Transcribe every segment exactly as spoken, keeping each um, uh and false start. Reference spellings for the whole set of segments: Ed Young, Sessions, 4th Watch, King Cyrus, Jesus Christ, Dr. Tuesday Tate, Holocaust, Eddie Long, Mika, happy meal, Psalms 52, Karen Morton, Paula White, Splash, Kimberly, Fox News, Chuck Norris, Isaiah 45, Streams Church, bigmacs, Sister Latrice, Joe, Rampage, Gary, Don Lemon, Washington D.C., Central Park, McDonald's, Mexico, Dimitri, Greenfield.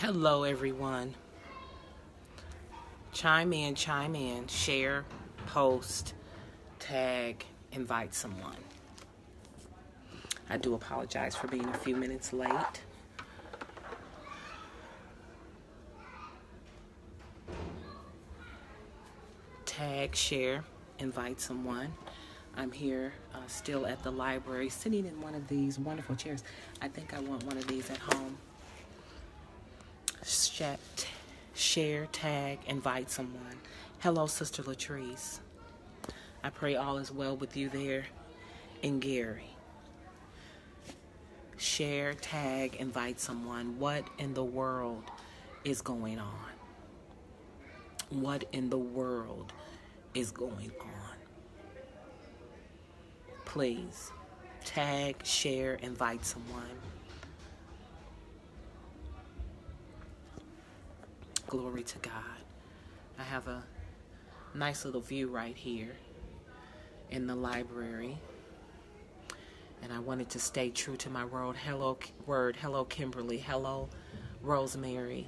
Hello, everyone. Chime in, chime in, share, post, tag, invite someone. I do apologize for being a few minutes late. Tag, share, invite someone. I'm here uh, still at the library, sitting in one of these wonderful chairs. I think I want one of these at home. Share, tag, invite someone. Hello, Sister Latrice. I pray all is well with you there in Gary. Share, tag, invite someone. What in the world is going on? What in the world is going on? Please, tag, share, invite someone. Glory to God. I have a nice little view right here in the library. And I wanted to stay true to my word. Hello, word. Hello, Kimberly. Hello, Rosemary.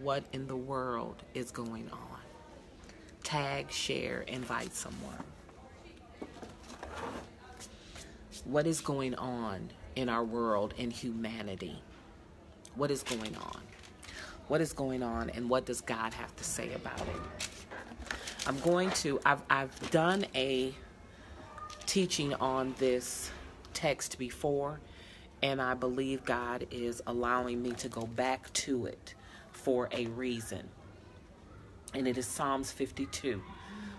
What in the world is going on? Tag, share, invite someone. What is going on in our world, in humanity? What is going on? What is going on, and what does God have to say about it? I'm going to, I've, I've done a teaching on this text before, and I believe God is allowing me to go back to it for a reason. And it is Psalms fifty-two.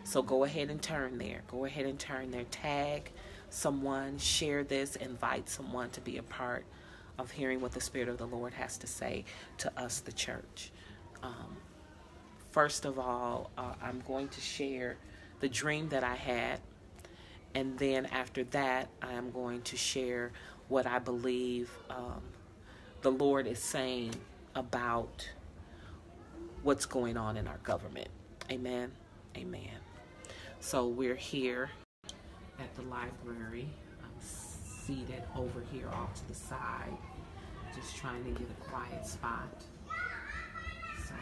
So go ahead and turn there. Go ahead and turn there. Tag someone, share this, invite someone to be a part of hearing what the Spirit of the Lord has to say to us, the church. Um, first of all, uh, I'm going to share the dream that I had. And then after that, I'm going to share what I believe um, the Lord is saying about what's going on in our government. Amen. Amen. So we're here at the library. I'm seated over here off to the side. Just trying to get a quiet spot. So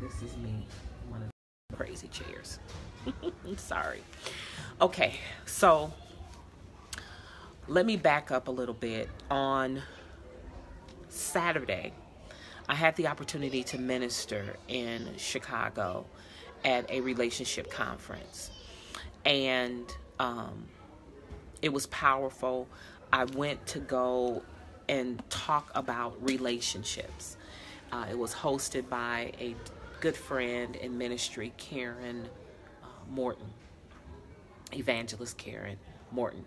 this is me, one of the crazy chairs. I'm sorry. Okay, so let me back up a little bit. On Saturday, I had the opportunity to minister in Chicago at a relationship conference. And um, it was powerful. I went to go and talk about relationships. Uh, it was hosted by a good friend in ministry, Karen uh, Morton, evangelist Karen Morton.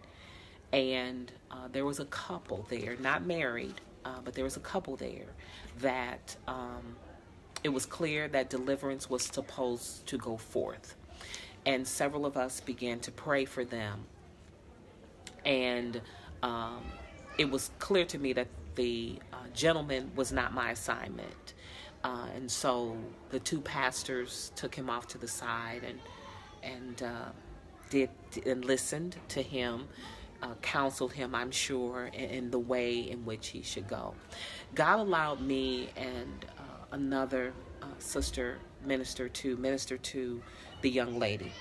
And uh, there was a couple there, not married, uh, but there was a couple there that um, it was clear that deliverance was supposed to go forth. And several of us began to pray for them. And um, it was clear to me that the uh, gentleman was not my assignment. Uh, and so the two pastors took him off to the side and and uh, did and listened to him, uh, counseled him, I'm sure, in, in the way in which he should go. God allowed me and uh, another uh, sister minister to minister to the young lady.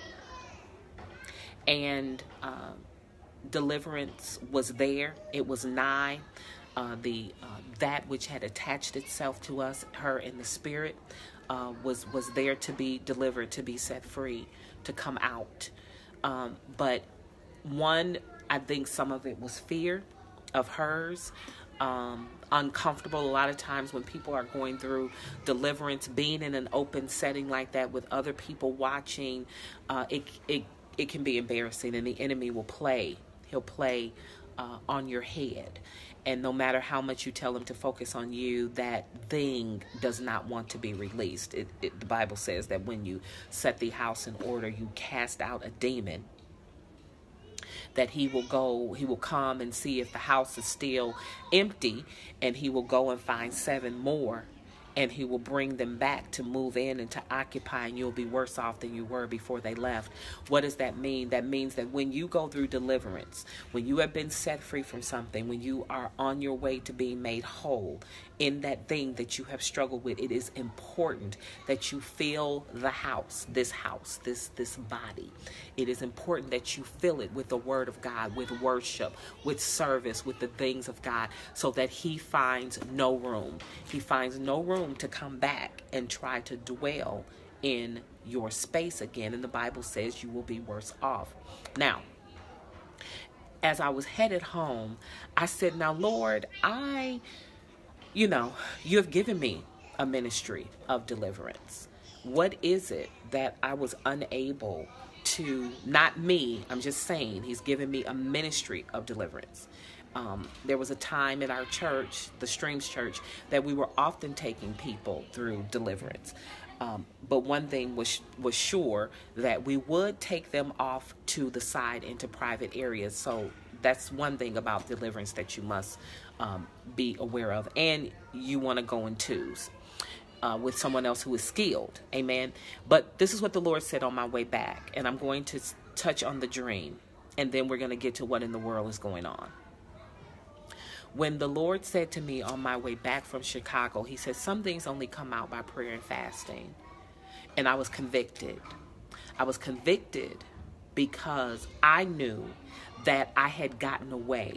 And uh, deliverance was there. It was nigh. Uh, the uh, that which had attached itself to us, her in the spirit, uh, was was there to be delivered, to be set free, to come out. Um, but one, I think some of it was fear of hers, um, uncomfortable. A lot of times when people are going through deliverance, being in an open setting like that with other people watching, uh, it it it can be embarrassing, and the enemy will play. He'll play uh, on your head. And no matter how much you tell him to focus on you, that thing does not want to be released. It, it, the Bible says that when you set the house in order, you cast out a demon. That he will go, he will come and see if the house is still empty, and he will go and find seven more and he will bring them back to move in and to occupy, and you'll be worse off than you were before they left. What does that mean? That means that when you go through deliverance, when you have been set free from something, when you are on your way to being made whole in that thing that you have struggled with, it is important that you fill the house, this house, this, this body. It is important that you fill it with the word of God, with worship, with service, with the things of God, so that he finds no room. He finds no room to come back and try to dwell in your space again. And the Bible says you will be worse off. Now, as I was headed home, I said, now, Lord, I, you know, you have given me a ministry of deliverance. What is it that I was unable to, not me, I'm just saying, he's given me a ministry of deliverance. Um, there was a time in our church, the Streams Church, that we were often taking people through deliverance. Um, but one thing was was sure, that we would take them off to the side into private areas. So that's one thing about deliverance that you must um, be aware of. And you want to go in twos uh, with someone else who is skilled. Amen. But this is what the Lord said on my way back. And I'm going to touch on the dream. And then we're going to get to what in the world is going on. When the Lord said to me on my way back from Chicago, he said, some things only come out by prayer and fasting. And I was convicted. I was convicted because I knew that I had gotten away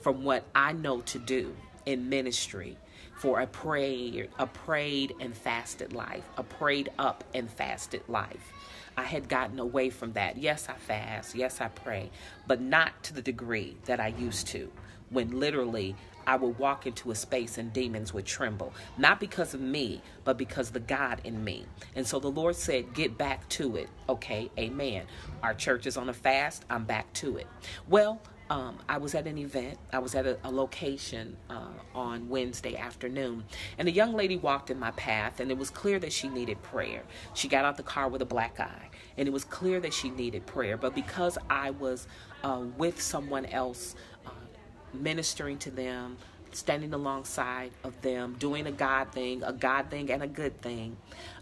from what I know to do in ministry for a prayer, a prayed and fasted life, a prayed up and fasted life. I had gotten away from that. Yes, I fast. Yes, I pray, but not to the degree that I used to. When literally I would walk into a space and demons would tremble, not because of me, but because the God in me. And so the Lord said, get back to it. Okay, amen. Our church is on a fast. I'm back to it. Well, um, I was at an event. I was at a, a location uh, on Wednesday afternoon, and a young lady walked in my path, and it was clear that she needed prayer. She got out the car with a black eye, and it was clear that she needed prayer. But because I was uh, with someone else, uh, ministering to them, standing alongside of them, doing a God thing, a God thing and a good thing.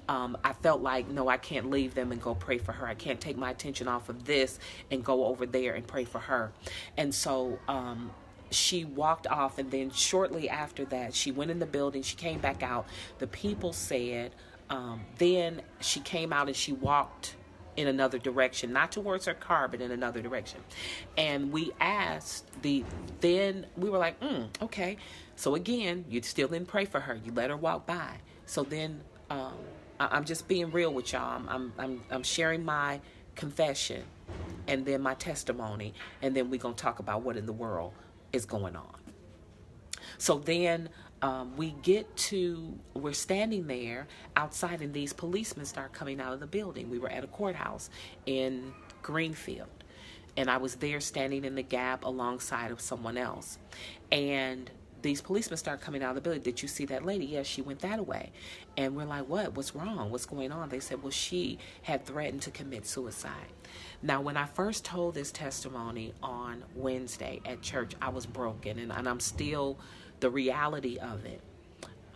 Um, I felt like, no, I can't leave them and go pray for her. I can't take my attention off of this and go over there and pray for her. And so um, she walked off, and then shortly after that, she went in the building. She came back out. The people said, um, then she came out and she walked in another direction, not towards her car, but in another direction. And we asked the, then we were like, mm, okay. So again, you still didn't pray for her. You let her walk by. So then, um, I, I'm just being real with y'all. I'm, I'm, I'm, I'm sharing my confession and then my testimony. And then we're going to talk about what in the world is going on. So then, Um, we get to, we're standing there outside, and these policemen start coming out of the building. We were at a courthouse in Greenfield, and I was there standing in the gap alongside of someone else. And these policemen start coming out of the building. Did you see that lady? Yes, she went that way. And we're like, what? What's wrong? What's going on? They said, well, she had threatened to commit suicide. Now, when I first told this testimony on Wednesday at church, I was broken, and, and I'm still... the reality of it,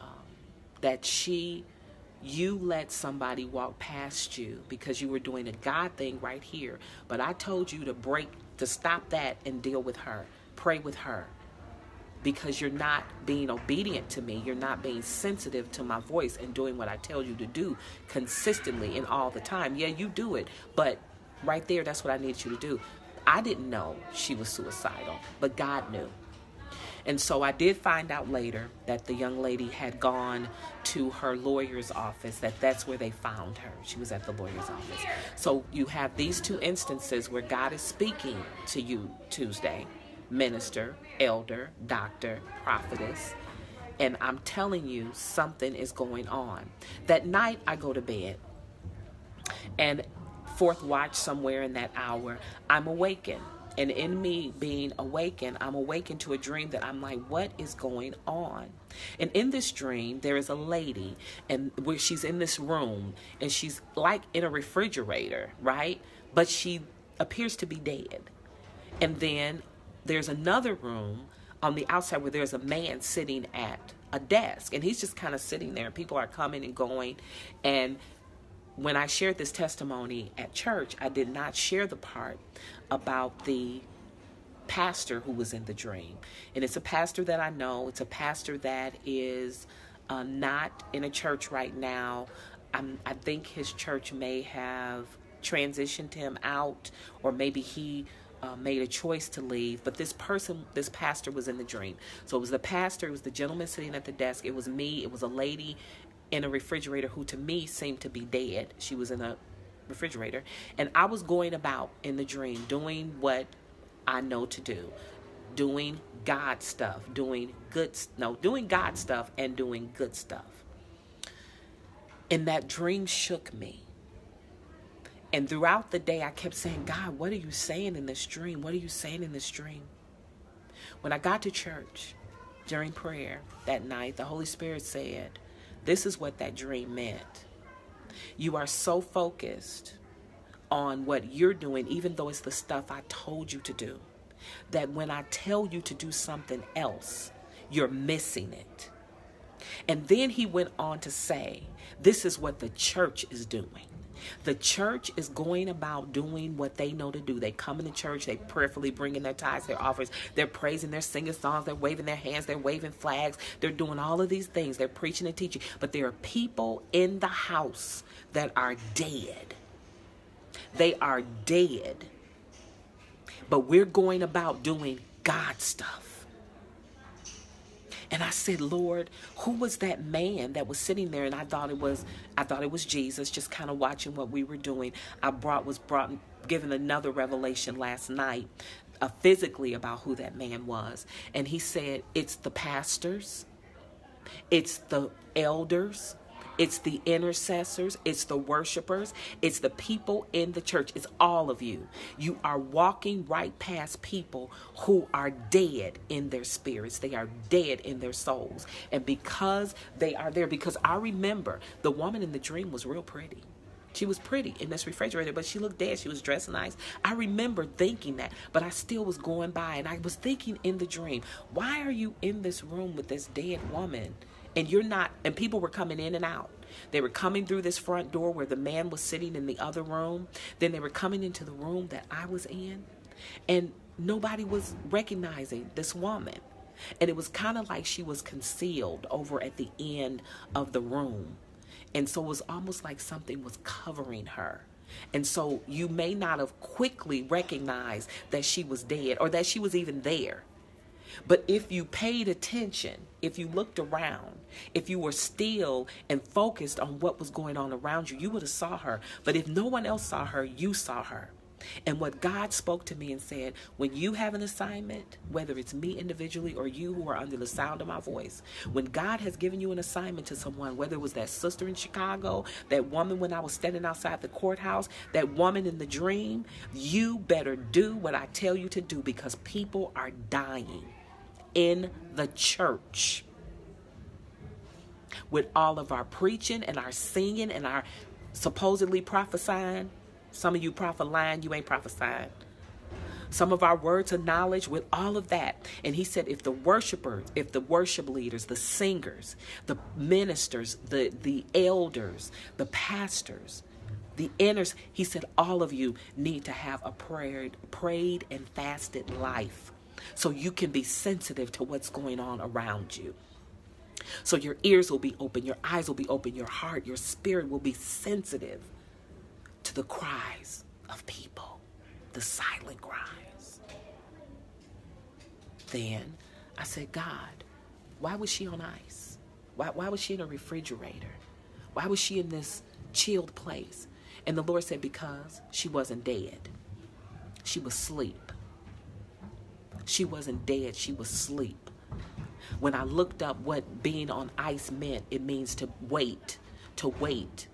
um, that she, you let somebody walk past you because you were doing a God thing right here. But I told you to break, to stop that and deal with her, pray with her, because you're not being obedient to me. You're not being sensitive to my voice and doing what I tell you to do consistently and all the time. Yeah, you do it, but right there, that's what I needed you to do. I didn't know she was suicidal, but God knew. And so I did find out later that the young lady had gone to her lawyer's office, that that's where they found her. She was at the lawyer's office. So you have these two instances where God is speaking to you Tuesday, minister, elder, doctor, prophetess. And I'm telling you, something is going on. That night I go to bed, and fourth watch somewhere in that hour, I'm awakened. And in me being awakened, I'm awakened to a dream that I'm like, what is going on? And in this dream, there is a lady, and where she's in this room, and she's like in a refrigerator, right? But she appears to be dead. And then there's another room on the outside where there's a man sitting at a desk, and he's just kind of sitting there, and people are coming and going. And when I shared this testimony at church, I did not share the part about the pastor who was in the dream. And it's a pastor that I know. It's a pastor that is uh, not in a church right now. I'm, I think his church may have transitioned him out, or maybe he Uh, made a choice to leave, but this person, this pastor was in the dream. So it was the pastor, it was the gentleman sitting at the desk, it was me, it was a lady in a refrigerator who to me seemed to be dead. She was in a refrigerator, and I was going about in the dream doing what I know to do, doing God stuff, doing good, no, doing God stuff and doing good stuff. And that dream shook me. And throughout the day, I kept saying, God, what are you saying in this dream? What are you saying in this dream? When I got to church during prayer that night, the Holy Spirit said, this is what that dream meant. You are so focused on what you're doing, even though it's the stuff I told you to do, that when I tell you to do something else, you're missing it. And then he went on to say, this is what the church is doing. The church is going about doing what they know to do. They come into church, they prayerfully bring in their tithes, their offerings, they're praising, they're singing songs, they're waving their hands, they're waving flags, they're doing all of these things, they're preaching and teaching. But there are people in the house that are dead. They are dead. But we're going about doing God stuff. And I said, Lord, who was that man that was sitting there? And I thought it was, I thought it was Jesus, just kind of watching what we were doing. I brought, was brought, given another revelation last night, uh, physically about who that man was. And he said, it's the pastors, it's the elders, it's the intercessors, it's the worshipers, it's the people in the church, it's all of you. You are walking right past people who are dead in their spirits. They are dead in their souls. And because they are there, because I remember the woman in the dream was real pretty. She was pretty in this refrigerator, but she looked dead. She was dressed nice. I remember thinking that, but I still was going by, and I was thinking in the dream, why are you in this room with this dead woman? And you're not, and people were coming in and out. They were coming through this front door where the man was sitting in the other room. Then they were coming into the room that I was in. And nobody was recognizing this woman. And it was kind of like she was concealed over at the end of the room. And so it was almost like something was covering her. And so you may not have quickly recognized that she was dead or that she was even there. But if you paid attention, if you looked around, if you were still and focused on what was going on around you, you would have saw her. But if no one else saw her, you saw her. And what God spoke to me and said, when you have an assignment, whether it's me individually or you who are under the sound of my voice, when God has given you an assignment to someone, whether it was that sister in Chicago, that woman when I was standing outside the courthouse, that woman in the dream, you better do what I tell you to do, because people are dying in the church with all of our preaching and our singing and our supposedly prophesying. Some of you prophet lying, you ain't prophesying. Some of our words of knowledge with all of that. And he said, if the worshipers, if the worship leaders, the singers, the ministers, the, the elders, the pastors, the inners, he said, all of you need to have a prayed, prayed and fasted life, so you can be sensitive to what's going on around you. So your ears will be open, your eyes will be open, your heart, your spirit will be sensitive to the cries of people, the silent cries. Then I said, God, why was she on ice? Why, why was she in a refrigerator? Why was she in this chilled place? And the Lord said, because she wasn't dead. She was asleep. She wasn't dead. She was asleep. When I looked up what being on ice meant, it means to wait, to wait.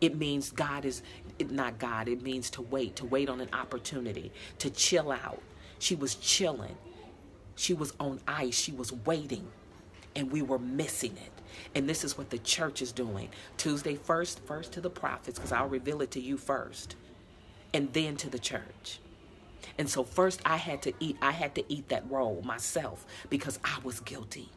It means God is, not God, it means to wait, to wait on an opportunity, to chill out. She was chilling. She was on ice. She was waiting. And we were missing it. And this is what the church is doing. Tuesday first, first to the prophets, because I'll reveal it to you first. And then to the church. And so first I had to eat, I had to eat that roll myself, because I was guilty.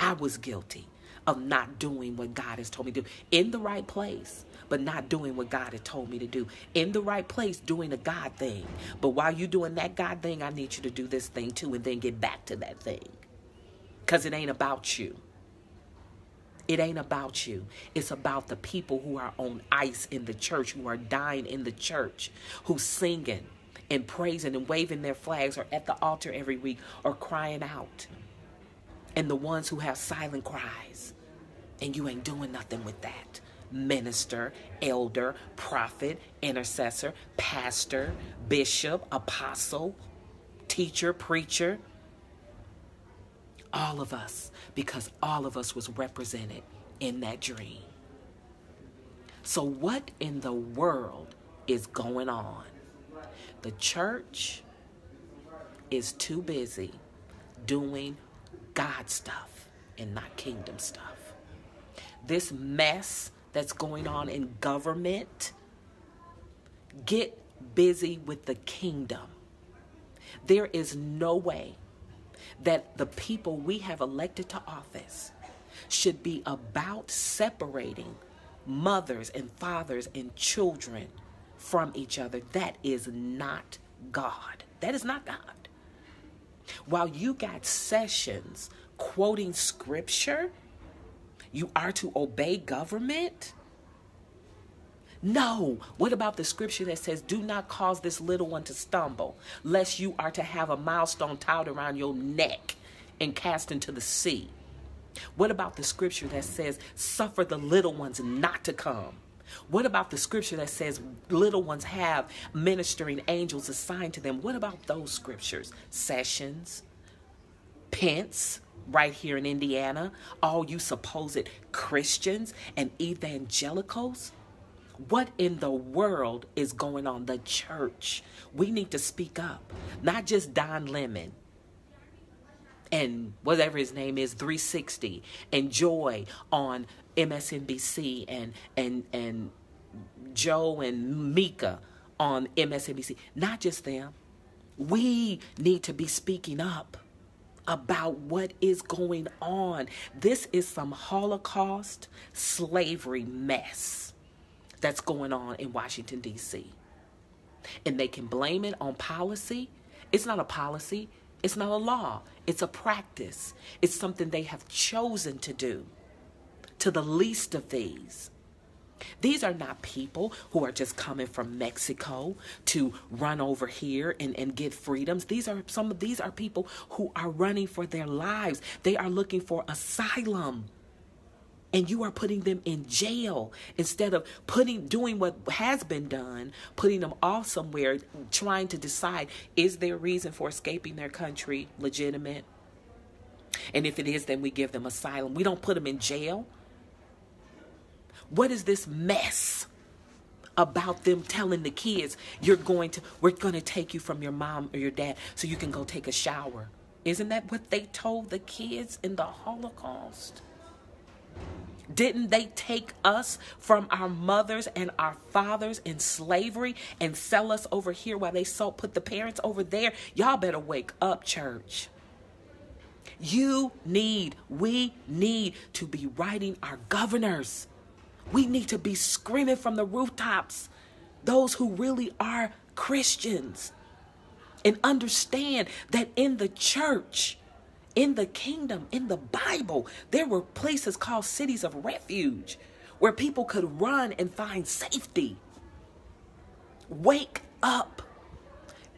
I was guilty of not doing what God has told me to do in the right place, but not doing what God had told me to do in the right place, doing a God thing. But while you're doing that God thing, I need you to do this thing too, and then get back to that thing, because it ain't about you. It ain't about you. It's about the people who are on ice in the church, who are dying in the church, who's singing and praising and waving their flags, or at the altar every week, or crying out. And the ones who have silent cries. And you ain't doing nothing with that. Minister, elder, prophet, intercessor, pastor, bishop, apostle, teacher, preacher. All of us, because all of us was represented in that dream. So what in the world is going on? The church is too busy doing God stuff and not kingdom stuff. This mess that's going on in government, get busy with the kingdom. There is no way that the people we have elected to office should be about separating mothers and fathers and children from each other. That is not God. That is not God. While you got Sessions quoting scripture, you are to obey government? No. What about the scripture that says, do not cause this little one to stumble, lest you are to have a milestone tied around your neck and cast into the sea? What about the scripture that says, suffer the little ones not to come? What about the scripture that says, little ones have ministering angels assigned to them? What about those scriptures? Sessions, Pence, right here in Indiana, all you supposed Christians and evangelicals? What in the world is going on? The church. We need to speak up. Not just Don Lemon and whatever his name is, three sixty, and Joy on M S N B C, and and and Joe and Mika on M S N B C. Not just them. We need to be speaking up about what is going on. This is some Holocaust slavery mess that's going on in Washington, D C And they can blame it on policy. It's not a policy. It's not a law. It's a practice. It's something they have chosen to do to the least of these. These are not people who are just coming from Mexico to run over here and, and get freedoms. These are some of these are people who are running for their lives. They are looking for asylum. And you are putting them in jail instead of putting doing what has been done, putting them off somewhere, trying to decide, is their reason for escaping their country legitimate? And if it is, then we give them asylum. We don't put them in jail. What is this mess about them telling the kids, you're going to, we're going to take you from your mom or your dad so you can go take a shower? Isn't that what they told the kids in the Holocaust? Didn't they take us from our mothers and our fathers in slavery and sell us over here while they sold, put the parents over there? Y'all better wake up, church. You need, we need to be writing our governors. We need to be screaming from the rooftops, those who really are Christians, and understand that in the church, in the kingdom, in the Bible, there were places called cities of refuge where people could run and find safety. Wake up.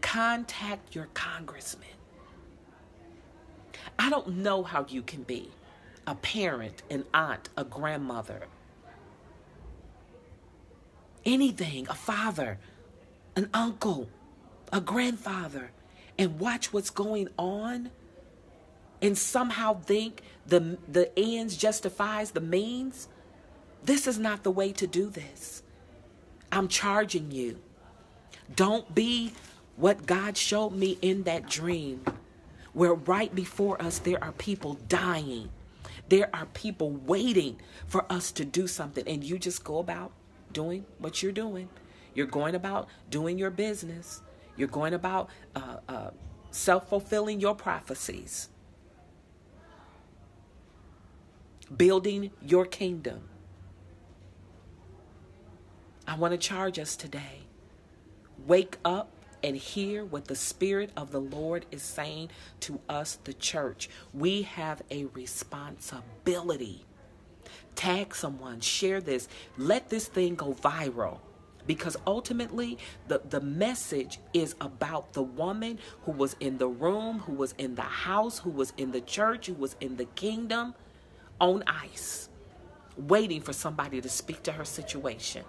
Contact your congressman. I don't know how you can be a parent, an aunt, a grandmother, anything, a father, an uncle, a grandfather, and watch what's going on and somehow think the, the ends justifies the means. This is not the way to do this. I'm charging you. Don't be what God showed me in that dream, where right before us there are people dying. There are people waiting for us to do something, and you just go about doing what you're doing. You're going about doing your business. You're going about uh, uh, self-fulfilling your prophecies. building your kingdom. I want to charge us today. Wake up and hear what the Spirit of the Lord is saying to us, the church. We have a responsibility. Tag someone, share this, let this thing go viral. Because ultimately, the, the message is about the woman who was in the room, who was in the house, who was in the church, who was in the kingdom, on ice, waiting for somebody to speak to her situation,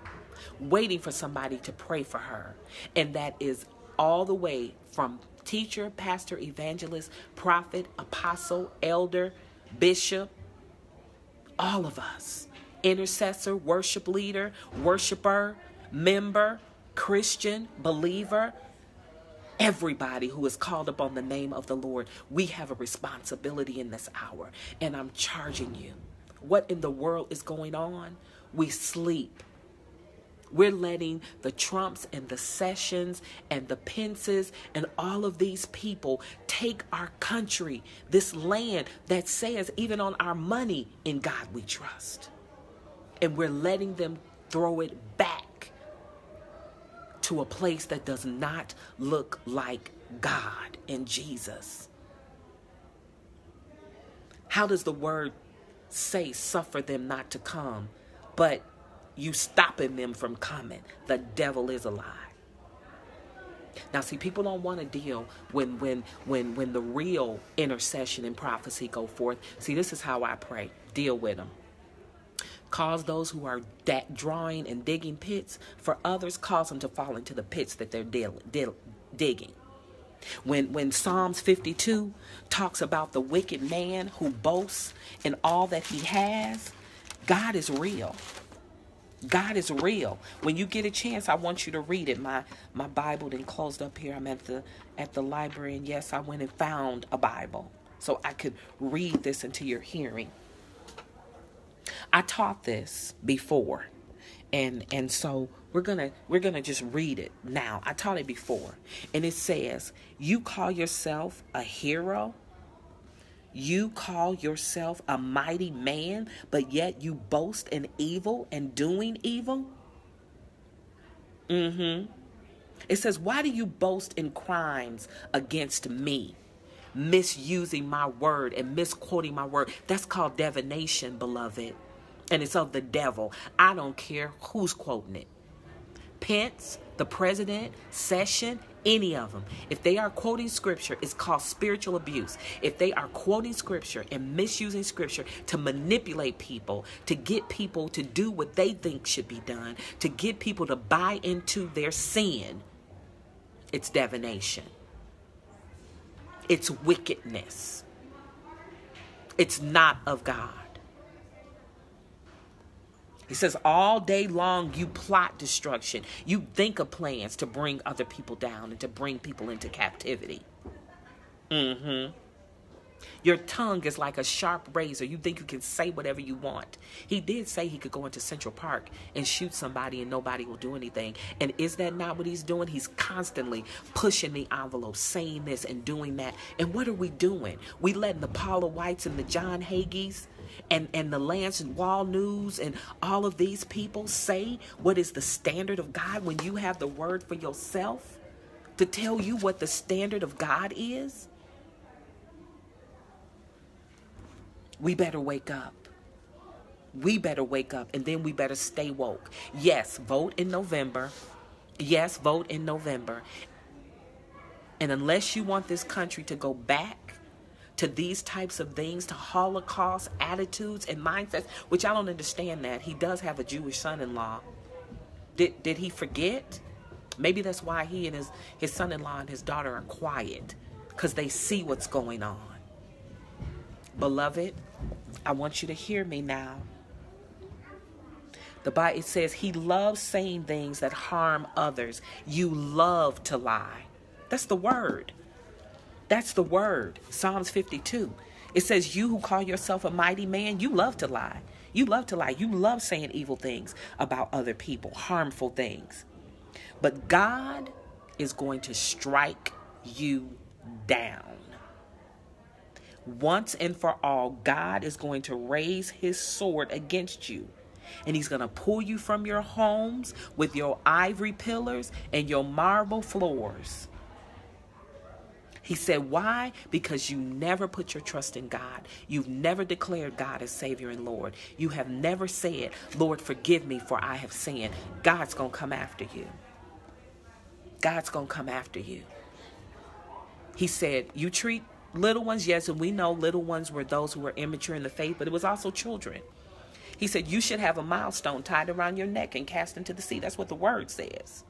waiting for somebody to pray for her. And that is all the way from teacher, pastor, evangelist, prophet, apostle, elder, bishop, all of us, intercessor, worship leader, worshiper, member, Christian, believer, everybody who is called upon the name of the Lord. We have a responsibility in this hour, and I'm charging you. What in the world is going on? We sleep. We're letting the Trumps and the Sessions and the Pences and all of these people take our country, this land that says even on our money, in God we trust. And we're letting them throw it back to a place that does not look like God and Jesus. How does the word say, suffer them not to come, but you stopping them from coming? The devil is a lie. Now, see, people don't want to deal when, when, when, when the real intercession and prophecy go forth. See, this is how I pray. Deal with them. Cause those who are that drawing and digging pits for others, cause them to fall into the pits that they're deal, deal, digging. When, when Psalms fifty-two talks about the wicked man who boasts in all that he has, God is real. God is real. When you get a chance, I want you to read it. My my Bible didn't closed up here. I'm at the at the library, and yes, I went and found a Bible so I could read this into your hearing. I taught this before, and and so we're gonna we're gonna just read it now. I taught it before, and it says, "You call yourself a hero. You call yourself a mighty man, but yet you boast in evil and doing evil." Mm-hmm. It says, "Why do you boast in crimes against me, misusing my word and misquoting my word?" That's called divination, beloved. And it's of the devil. I don't care who's quoting it. Pence, the president, Session, any of them. If they are quoting scripture, it's called spiritual abuse. If they are quoting scripture and misusing scripture to manipulate people, to get people to do what they think should be done, to get people to buy into their sin, it's divination. It's wickedness. It's not of God. He says, all day long you plot destruction. You think of plans to bring other people down and to bring people into captivity. Mm-hmm. Your tongue is like a sharp razor. You think you can say whatever you want. He did say he could go into Central Park and shoot somebody and nobody will do anything. And is that not what he's doing? He's constantly pushing the envelope, saying this and doing that. And what are we doing? We letting the Paula Whites and the John Hagees and, and the Lance and Wall News and all of these people say what is the standard of God when you have the word for yourself to tell you what the standard of God is? We better wake up. We better wake up, and then we better stay woke. Yes, vote in November. Yes, vote in November. And unless you want this country to go back to these types of things, to Holocaust attitudes and mindsets, which I don't understand that. He does have a Jewish son-in-law. Did, did he forget? Maybe that's why he and his, his son-in-law and his daughter are quiet, because they see what's going on. Beloved, I want you to hear me now. The Bible says he loves saying things that harm others. You love to lie. That's the word. That's the word. Psalms fifty-two. It says, you who call yourself a mighty man, you love to lie. You love to lie. You love saying evil things about other people, harmful things. But God is going to strike you down. Once and for all, God is going to raise his sword against you. And he's going to pull you from your homes with your ivory pillars and your marble floors. He said, why? Because you never put your trust in God. You've never declared God as Savior and Lord. You have never said, Lord, forgive me for I have sinned. God's going to come after you. God's going to come after you. He said, you treat little ones. Yes, and we know little ones were those who were immature in the faith, but it was also children. He said, you should have a milestone tied around your neck and cast into the sea. That's what the word says.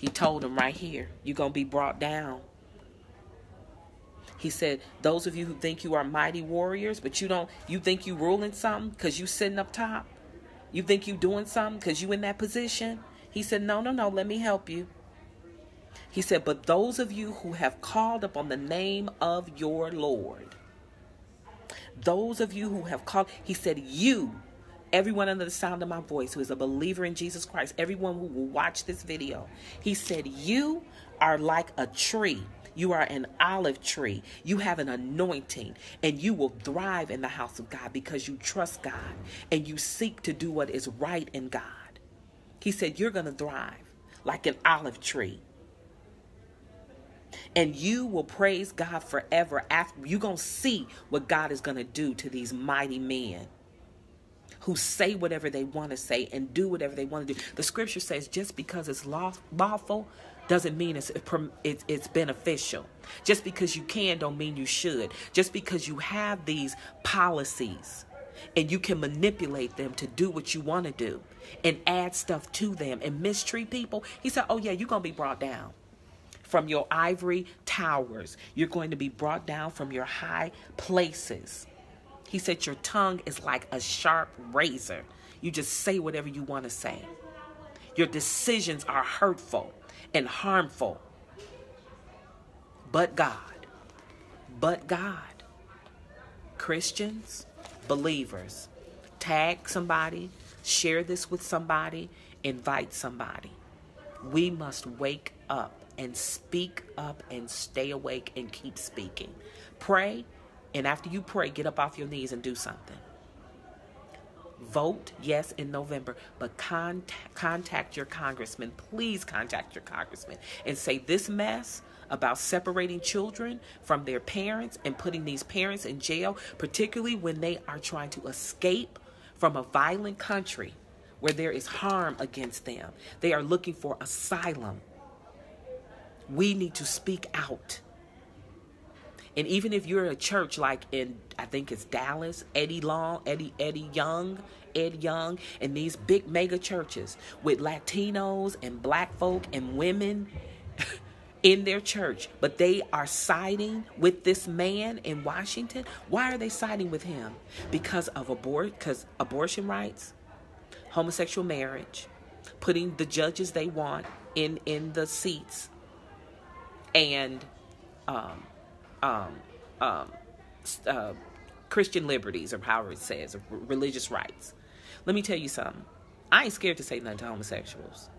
He told him right here, you're going to be brought down. He said, those of you who think you are mighty warriors, but you don't, you think you ruling something because you sitting up top. You think you doing something because you in that position. He said, no, no, no, let me help you. He said, but those of you who have called upon the name of your Lord, those of you who have called, he said, you, everyone under the sound of my voice who is a believer in Jesus Christ, everyone who will watch this video, he said, you are like a tree. You are an olive tree. You have an anointing, and you will thrive in the house of God because you trust God and you seek to do what is right in God. He said, you're going to thrive like an olive tree. And you will praise God forever after. You're going to see what God is going to do to these mighty men who say whatever they want to say and do whatever they want to do. The scripture says just because it's lawful doesn't mean it's, it's beneficial. Just because you can don't mean you should. Just because you have these policies and you can manipulate them to do what you want to do and add stuff to them and mistreat people, he said, oh yeah, you're going to be brought down from your ivory towers. You're going to be brought down from your high places. He said your tongue is like a sharp razor. You just say whatever you want to say. Your decisions are hurtful and harmful. But God, but God, Christians, believers, tag somebody, share this with somebody, invite somebody. We must wake up and speak up and stay awake and keep speaking. Pray. And after you pray, get up off your knees and do something. Vote yes in November, but contact, contact your congressman. Please contact your congressman and say this mess about separating children from their parents and putting these parents in jail, particularly when they are trying to escape from a violent country where there is harm against them. They are looking for asylum. We need to speak out. And even if you're a church like in, I think it's Dallas, Eddie Long, Eddie, Eddie Young, Ed Young, and these big mega churches with Latinos and black folk and women in their church, but they are siding with this man in Washington. Why are they siding with him? Because of abort, because abortion rights, homosexual marriage, putting the judges they want in, in the seats, and, um, Um, um, uh, Christian liberties, or however it says, or religious rights. Let me tell you something. I ain't scared to say nothing to homosexuals.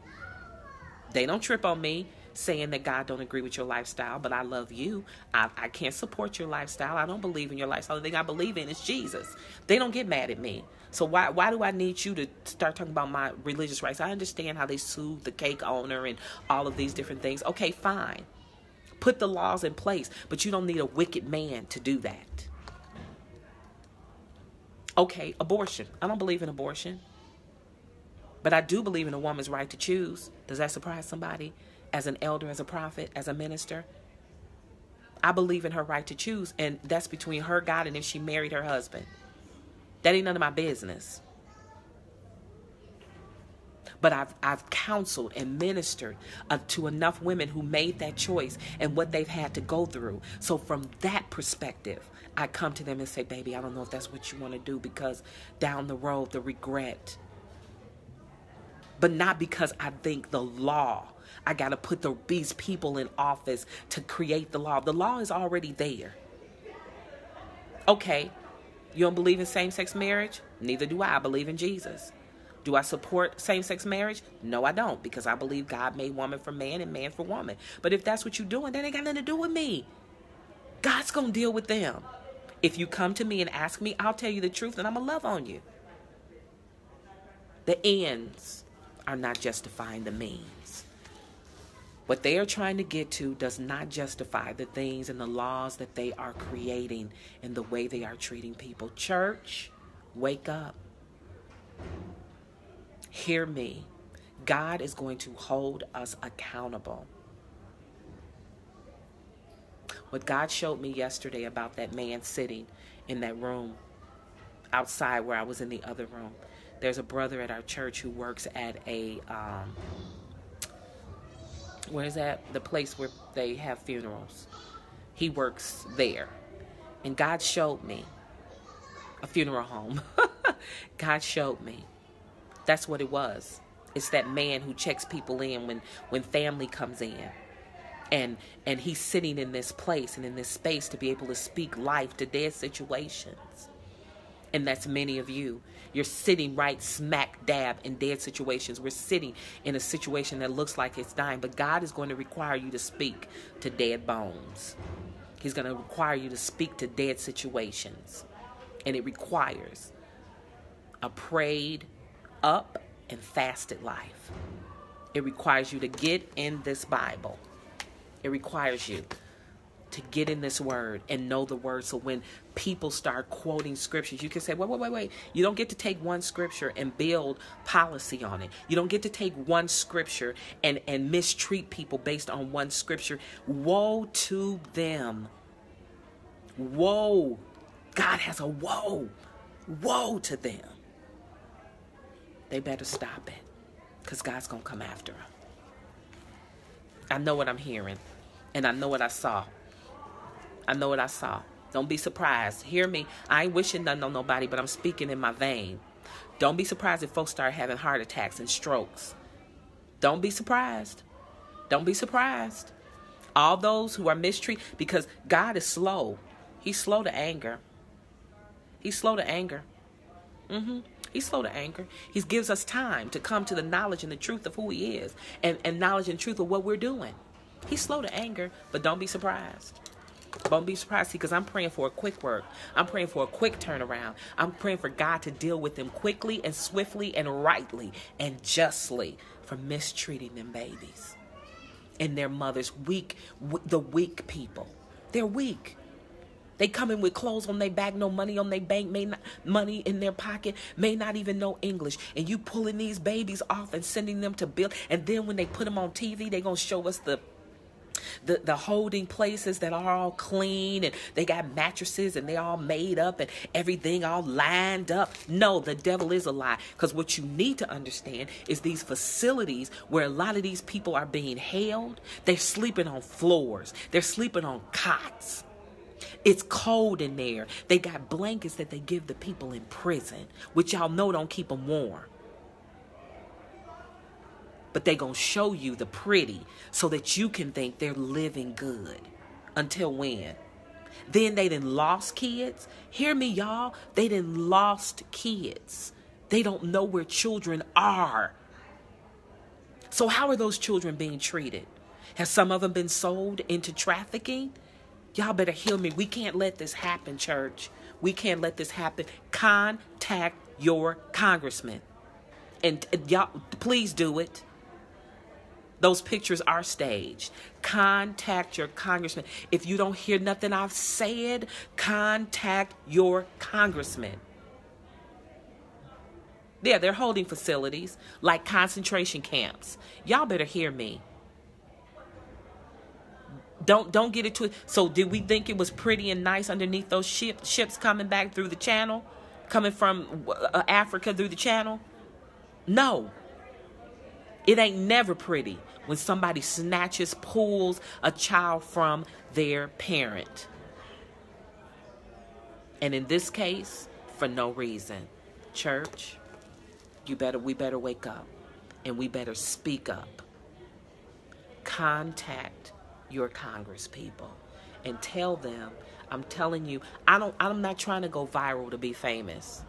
They don't trip on me saying that God don't agree with your lifestyle, but I love you. I, I can't support your lifestyle. I don't believe in your lifestyle. The only thing I believe in is Jesus. They don't get mad at me. So why why do I need you to start talking about my religious rights? I understand how they sue the cake owner and all of these different things. Okay, fine. Put the laws in place, but you don't need a wicked man to do that. Okay, abortion. I don't believe in abortion, but I do believe in a woman's right to choose. Does that surprise somebody? As an elder, as a prophet, as a minister? I believe in her right to choose, and that's between her, God, and if she married her husband. That ain't none of my business. But I've, I've counseled and ministered uh, to enough women who made that choice and what they've had to go through. So from that perspective, I come to them and say, baby, I don't know if that's what you want to do, because down the road, the regret. But not because I think the law, I got to put the, these people in office to create the law. The law is already there. Okay, you don't believe in same-sex marriage? Neither do I. I believe in Jesus. Do I support same-sex marriage? No, I don't, because I believe God made woman for man and man for woman. But if that's what you're doing, that ain't got nothing to do with me. God God's going to deal with them. If you come to me and ask me, I'll tell you the truth and I'm going to love on you. The ends are not justifying the means. What they are trying to get to does not justify the things and the laws that they are creating and the way they are treating people. Church, wake up. Hear me. God is going to hold us accountable. What God showed me yesterday about that man sitting in that room outside where I was in the other room. There's a brother at our church who works at a, um, where is that? The place where they have funerals. He works there. And God showed me a funeral home. God showed me. That's what it was. It's that man who checks people in when, when family comes in. And, and he's sitting in this place and in this space to be able to speak life to dead situations. And that's many of you. You're sitting right smack dab in dead situations. We're sitting in a situation that looks like it's dying. But God is going to require you to speak to dead bones. He's going to require you to speak to dead situations. And it requires a prayed up and fasted life. It requires you to get in this Bible. It requires you to get in this word and know the word. So when people start quoting scriptures, you can say, wait, wait, wait, wait. You don't get to take one scripture and build policy on it. You don't get to take one scripture and, and mistreat people based on one scripture. Woe to them. Woe. God has a woe. Woe to them. They better stop it because God's going to come after them. I know what I'm hearing and I know what I saw. I know what I saw. Don't be surprised. Hear me. I ain't wishing nothing on nobody, but I'm speaking in my vein. Don't be surprised if folks start having heart attacks and strokes. Don't be surprised. Don't be surprised. All those who are mistreated, because God is slow. He's slow to anger. He's slow to anger. Mm-hmm. He's slow to anger. He gives us time to come to the knowledge and the truth of who he is and, and knowledge and truth of what we're doing. He's slow to anger, but don't be surprised. Don't be surprised, because I'm praying for a quick work. I'm praying for a quick turnaround. I'm praying for God to deal with them quickly and swiftly and rightly and justly for mistreating them babies and their mothers, weak, the weak people. They're weak. They come in with clothes on their back, no money on their bank, may not, money in their pocket, may not even know English. And you pulling these babies off and sending them to build. And then when they put them on T V, they're going to show us the The, the holding places that are all clean and they got mattresses and they all made up and everything all lined up. No, the devil is a lie, because what you need to understand is these facilities where a lot of these people are being held, they're sleeping on floors. They're sleeping on cots. It's cold in there. They got blankets that they give the people in prison, which y'all know don't keep them warm. But they're going to show you the pretty so that you can think they're living good. Until when? Then they done lost kids. Hear me, y'all. They done lost kids. They don't know where children are. So how are those children being treated? Have some of them been sold into trafficking? Y'all better hear me. We can't let this happen, church. We can't let this happen. Contact your congressman. And y'all, please do it. Those pictures are staged. Contact your congressman. If you don't hear nothing I've said, contact your congressman. Yeah, they're holding facilities like concentration camps. Y'all better hear me. Don't don't get it twisted. So did we think it was pretty and nice underneath those ship, ships coming back through the channel, coming from uh, Africa through the channel? No. It ain't never pretty when somebody snatches, pulls a child from their parent. And in this case, for no reason. Church, you better, we better wake up and we better speak up. Contact your Congress people and tell them, I'm telling you, I don't, I'm not trying to go viral to be famous.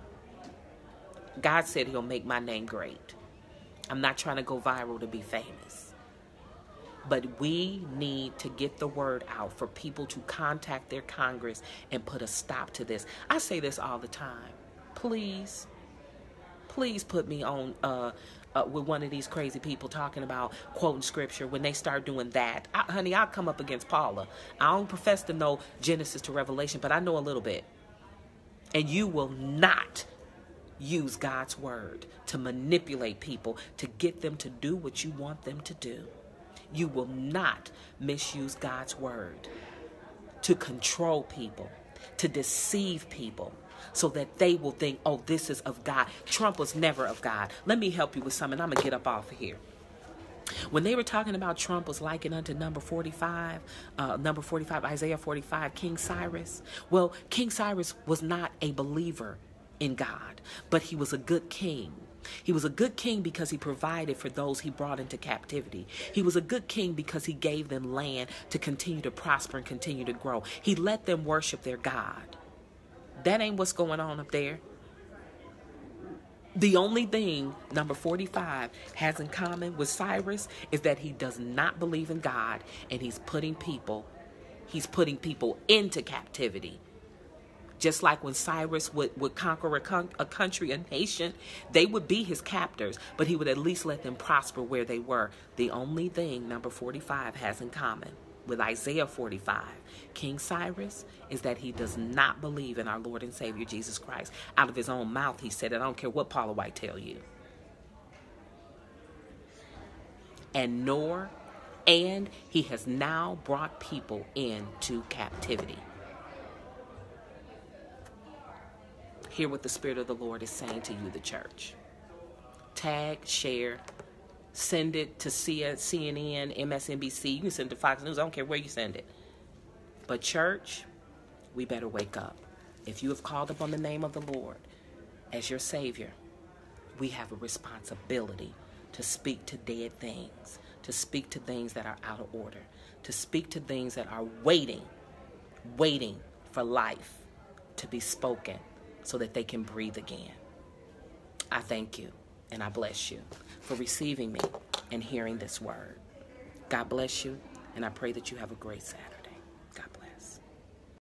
God said he'll make my name great. I'm not trying to go viral to be famous. But we need to get the word out for people to contact their Congress and put a stop to this. I say this all the time. Please, please put me on uh, uh, with one of these crazy people talking about quoting scripture. When they start doing that, I, honey, I'll come up against Paula. I don't profess to know Genesis to Revelation, but I know a little bit. And you will not use God's word to manipulate people, to get them to do what you want them to do. You will not misuse God's word to control people, to deceive people, so that they will think, oh, this is of God. Trump was never of God. Let me help you with something. I'm going to get up off of here. When they were talking about Trump was likened unto number forty-five, uh, number forty-five, Isaiah forty-five, King Cyrus. Well, King Cyrus was not a believer in God, but he was a good king. He was a good king because he provided for those he brought into captivity. He was a good king because he gave them land to continue to prosper and continue to grow. He let them worship their God. That ain't what's going on up there. The only thing number forty-five has in common with Cyrus is that he does not believe in God, and he's putting people, he's putting people into captivity. Just like when Cyrus would, would conquer a, con a country, a nation, they would be his captors, but he would at least let them prosper where they were. The only thing number forty-five has in common with Isaiah forty-five, King Cyrus, is that he does not believe in our Lord and Savior, Jesus Christ. Out of his own mouth, he said, I don't care what Paula White tell you. And nor, and he has now brought people into captivity. Hear what the Spirit of the Lord is saying to you, the church. Tag, share, send it to C N N, M S N B C. You can send it to Fox News. I don't care where you send it. But church, we better wake up. If you have called upon the name of the Lord as your Savior, we have a responsibility to speak to dead things, to speak to things that are out of order, to speak to things that are waiting, waiting for life to be spoken, so that they can breathe again. I thank you and I bless you for receiving me and hearing this word. God bless you, and I pray that you have a great Saturday.